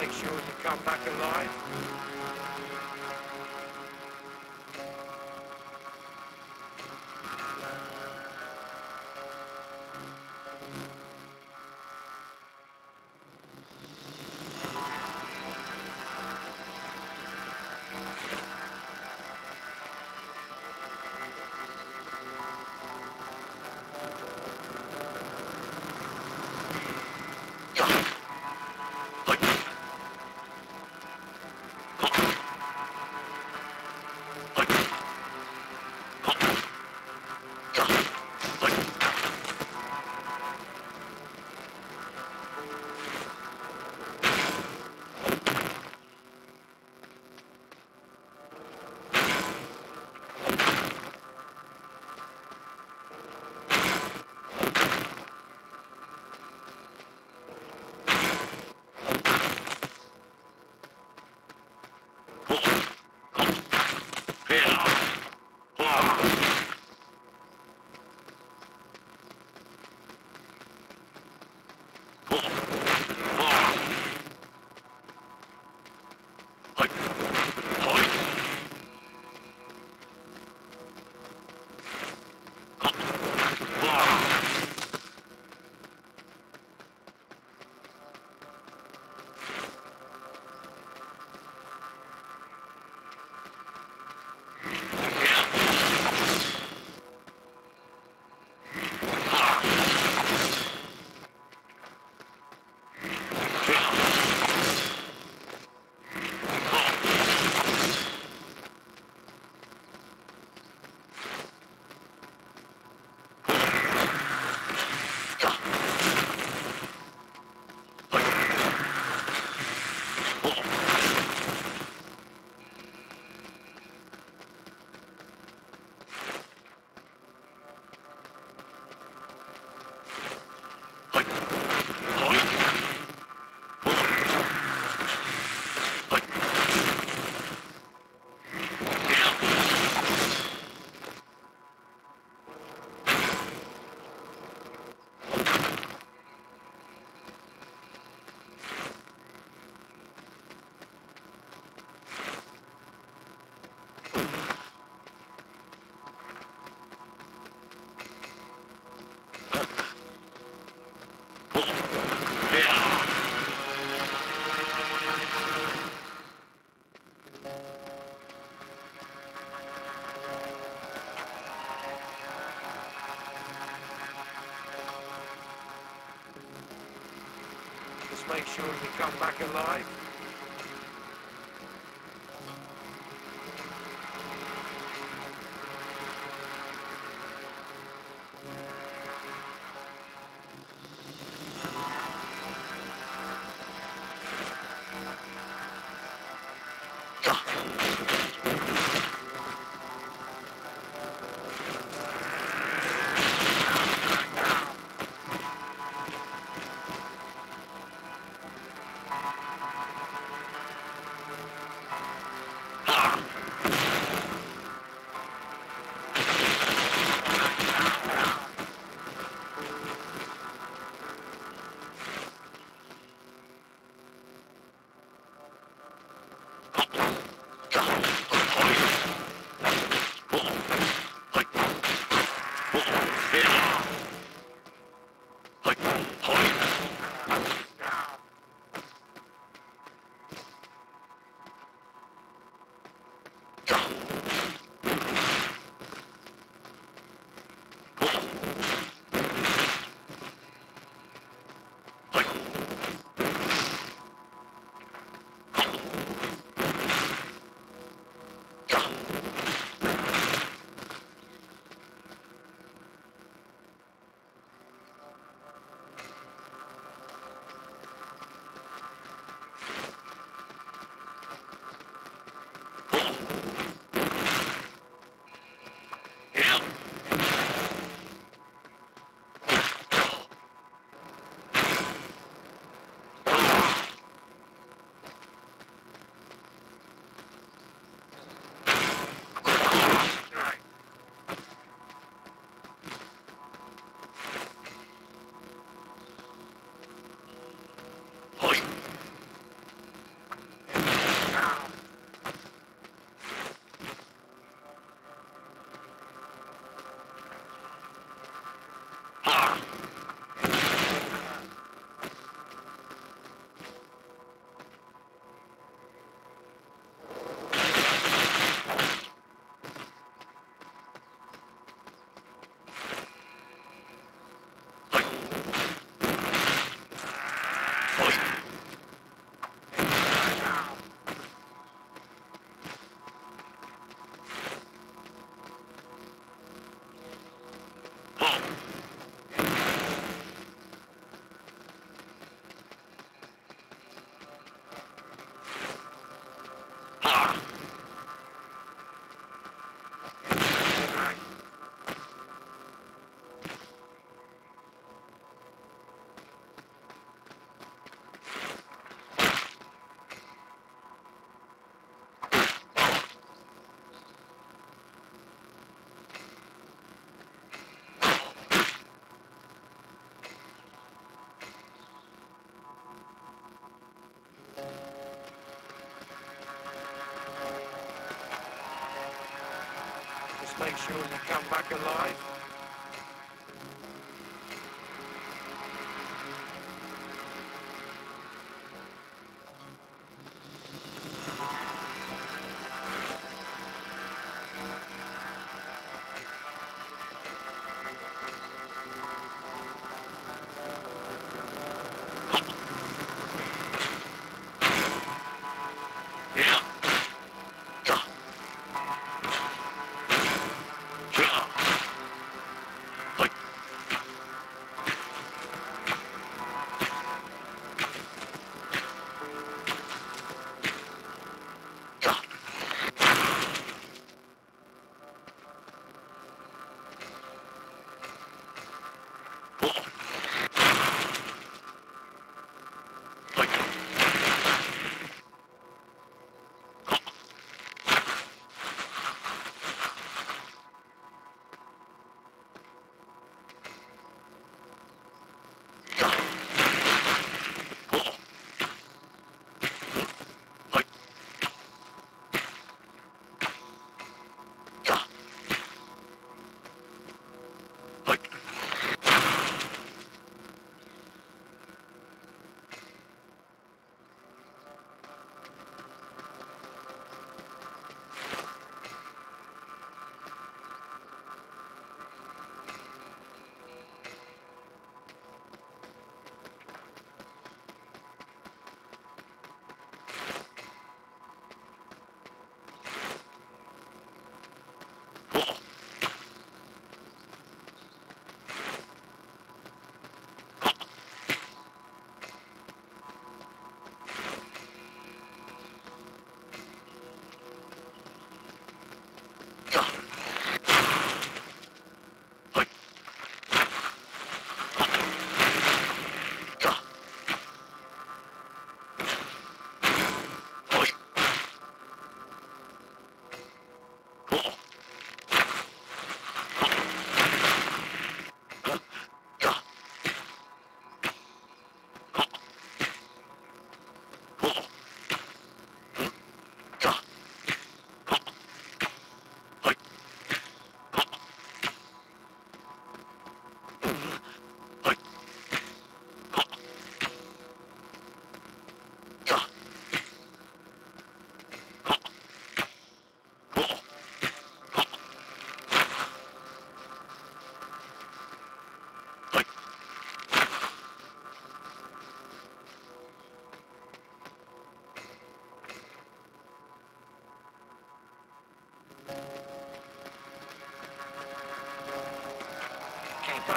make sure you come back alive. Make sure you come back alive. make sure you come back alive.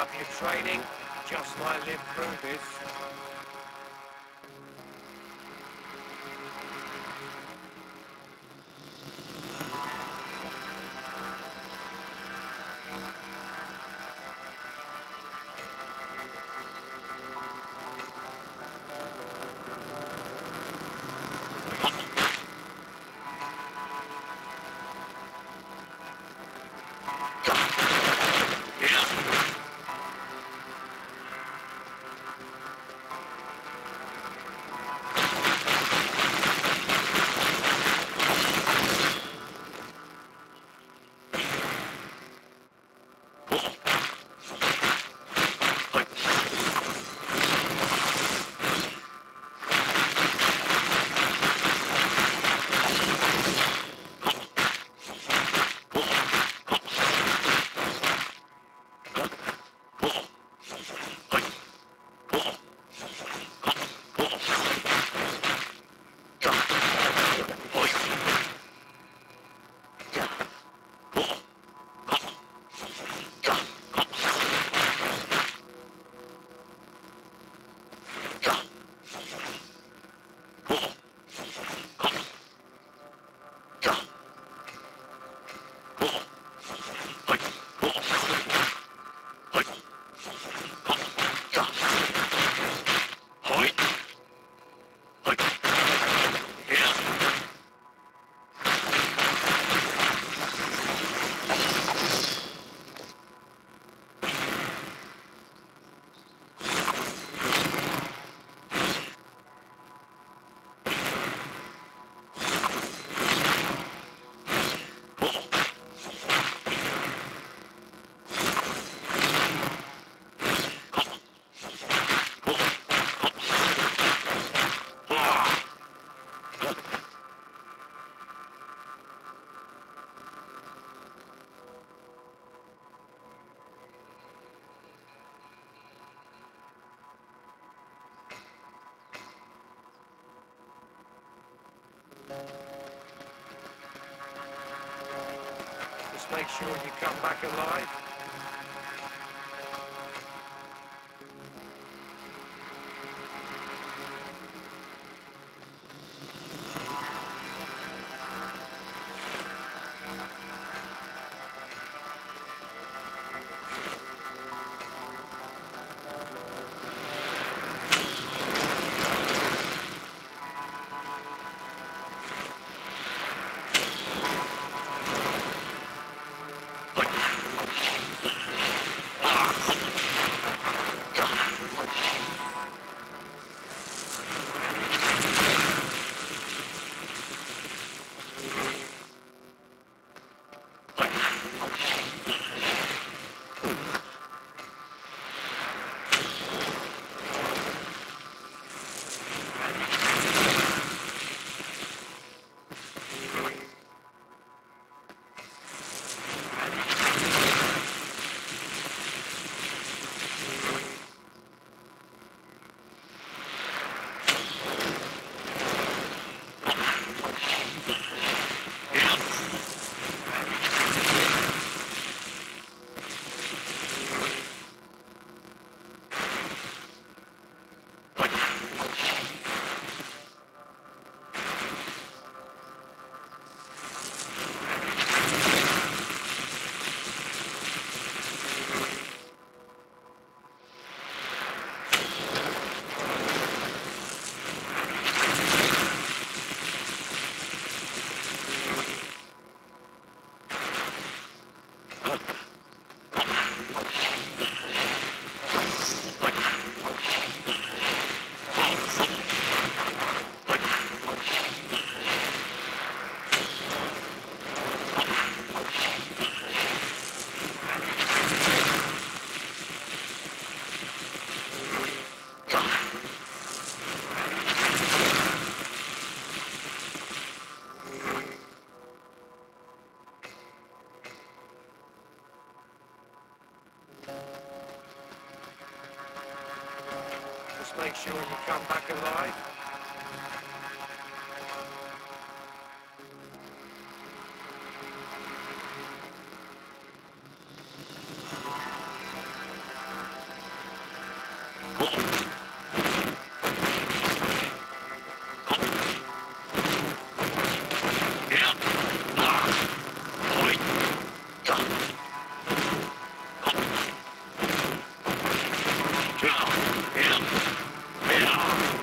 Up your training, just might live through this. Just make sure you come back alive. Make sure you come back alive. Yeah.